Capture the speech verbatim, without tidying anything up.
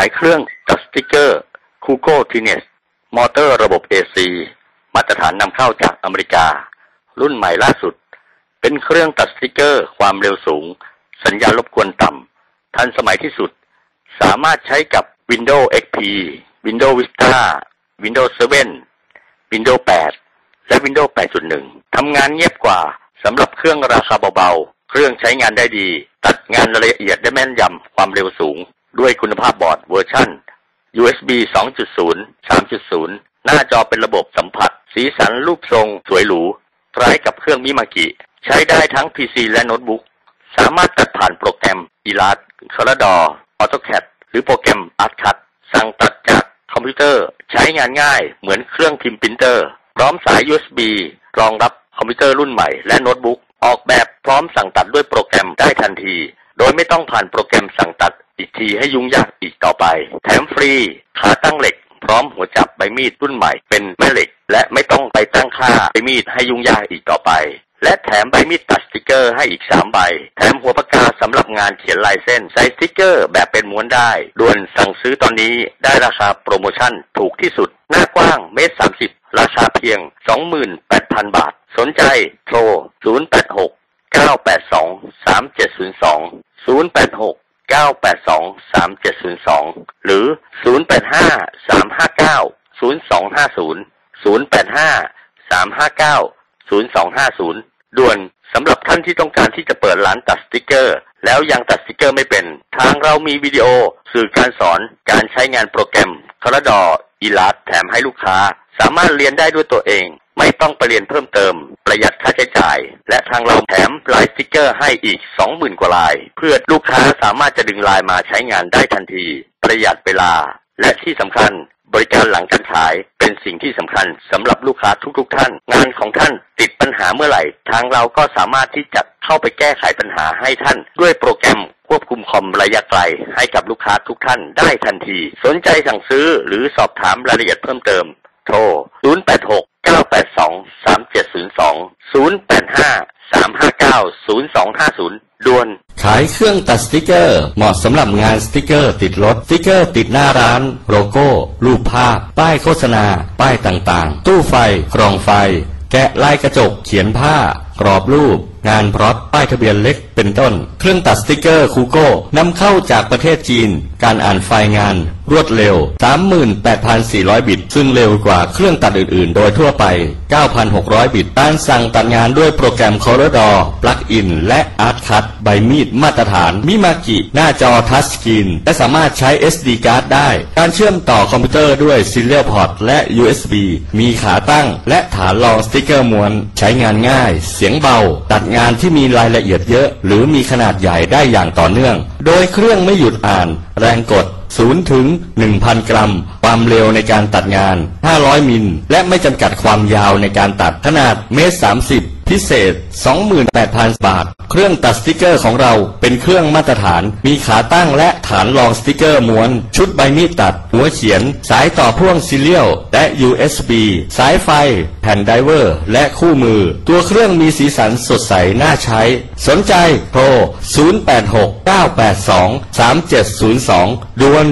ายเครื่องจัดสติกเกอร์คูโก้ทีเนสมอเตอร์ระบบ เอ ซี มาตรฐานนำเข้าจากอเมริการุ่นใหม่ล่าสุดเป็นเครื่องตัดสติกเกอร์ความเร็วสูงสัญญาณรบกวนต่ำทันสมัยที่สุดสามารถใช้กับ Window เอ็กซ์ พี Window Vista Window เซเว่น Window แปด และ Window แปดจุดหนึ่ง ทำงานเงียบกว่าสำหรับเครื่องราคาเบาๆเครื่องใช้งานได้ดีตัดงานละเอียดได้แม่นยำความเร็วสูงด้วยคุณภาพบอร์ดเวอร์ชั่น ยู เอส บี สองจุดศูนย์ สามจุดศูนย์ หน้าจอเป็นระบบสัมผัสสีสันรูปทรงสวยหรูคล้ายกับเครื่องมิมากิใช้ได้ทั้ง พี ซี และโน้ตบุ๊กสามารถตัดผ่านโปรแกรม Illustrator CorelDraw AutoCAD หรือโปรแกรม ArtCut สั่งตัดจากคอมพิวเตอร์ใช้งานง่ายเหมือนเครื่องพิมพ์ปรินเตอร์พร้อมสาย ยู เอส บี รองรับคอมพิวเตอร์รุ่นใหม่และโน้ตบุ๊กออกแบบพร้อมสั่งตัดด้วยโปรแกรมได้ทันทีโดยไม่ต้องผ่านโปรแกรมสั่งตัดอีกทีให้ยุ่งยากอีกต่อไปแถมฟรีขาตั้งเหล็กพร้อมหัวจับใบมีดรุ่นใหม่เป็นแม่เหล็กและไม่ต้องไปตั้งค่าใบมีดให้ยุ่งยากอีกต่อไปและแถมใบมีดตัดสติกเกอร์ให้อีกสามใบแถมหัวปากกาสำหรับงานเขียนลายเส้นใส่สติกเกอร์แบบเป็นม้วนได้ด่วนสั่งซื้อตอนนี้ได้ราคาโปรโมชั่นถูกที่สุดหน้ากว้างเมตรสามสิบราคาเพียง สองหมื่นแปดพัน บาทสนใจโทร ศูนย์ แปด หก เก้า แปด สอง สาม เจ็ด ศูนย์ สอง ศูนย์ แปด หก เก้า แปด สอง สาม เจ็ด ศูนย์ สอง หรือ ศูนย์ แปด ห้า สาม ห้า เก้า ศูนย์ สอง ห้า ศูนย์ ศูนย์ แปด ห้า สาม ห้า เก้า ศูนย์ สอง ห้า ศูนย์ ด่วนสำหรับท่านที่ต้องการที่จะเปิดร้านตัดสติกเกอร์แล้วยังตัดสติกเกอร์ไม่เป็นทางเรามีวิดีโอสื่อการสอนการใช้งานโปรแกรมCorelDraw Illustratorแถมให้ลูกค้าสามารถเรียนได้ด้วยตัวเองไม่ต้องไปเรียนเพิ่มเติมประหยัดค่าใช้จ่ายและทางเราแถมลายสติกเกอร์ให้อีก สองหมื่น กว่าลายเพื่อลูกค้าสามารถจะดึงลายมาใช้งานได้ทันทีประหยัดเวลาและที่สำคัญบริการหลังการขายเป็นสิ่งที่สำคัญสำหรับลูกค้าทุกๆท่านงานของท่านติดปัญหาเมื่อไหร่ทางเราก็สามารถที่จะเข้าไปแก้ไขปัญหาให้ท่านด้วยโปรแกรมควบคุมคอมระยะไกลให้กับลูกค้าทุกท่านได้ทันทีสนใจสั่งซื้อหรือสอบถามรายละเอียดเพิ่มเติมโทร ศูนย์ แปด หก เก้า แปด สอง สาม เจ็ด ศูนย์ สอง ศูนย์ แปด ห้า สาม ห้า เก้า ศูนย์ สอง ห้า ศูนย์ ด่วนขายเครื่องตัดสติกเกอร์เหมาะสำหรับงานสติกเกอร์ติดรถสติกเกอร์ติดหน้าร้านโลโก้รูปภาพป้ายโฆษณาป้ายต่างๆตู้ไฟกรองไฟแกะลายกระจกเขียนผ้ากรอบรูปงานพร็อพป้ายทะเบียนเล็กเป็นต้นเครื่องตัดสติกเกอร์คูโก้นำเข้าจากประเทศจีนการอ่านไฟล์งานรวดเร็ว สามหมื่นแปดพันสี่ร้อย บิตซึ่งเร็วกว่าเครื่องตัดอื่นๆโดยทั่วไป เก้าพันหกร้อย บิตการสั่งตัดงานด้วยโปรแกรม CorelDraw ปลั๊กอินและ ArtCut ใบมีดมาตรฐานมิมากิหน้าจอทัชสกรีนและสามารถใช้ เอส ดี Card ได้การเชื่อมต่อคอมพิวเตอร์ด้วย Serial Port และ ยู เอส บี มีขาตั้งและฐานรองสติกเกอร์ม้วนใช้งานง่ายเสียงเบาตัดงานที่มีรายละเอียดเยอะหรือมีขนาดใหญ่ได้อย่างต่อเนื่องโดยเครื่องไม่หยุดอ่านแรงกดศูนย์ถึง หนึ่งพัน กรัมความเร็วในการตัดงานห้าร้อยมิลและไม่จำกัดความยาวในการตัดขนาดเมตรสามสิบพิเศษ สองหมื่นแปดพัน บาทเครื่องตัดสติกเกอร์ของเราเป็นเครื่องมาตรฐานมีขาตั้งและฐานรองสติกเกอร์ม้วนชุดใบมีดตัดหัวเขียนสายต่อพ่วงซีเรียลและ ยู เอส บี สายไฟแผ่นไดเวอร์และคู่มือตัวเครื่องมีสีสันสดใสน่าใช้สนใจโทร ศูนย์ แปด หก เก้า แปด สอง สาม เจ็ด ศูนย์ สอง ด่วน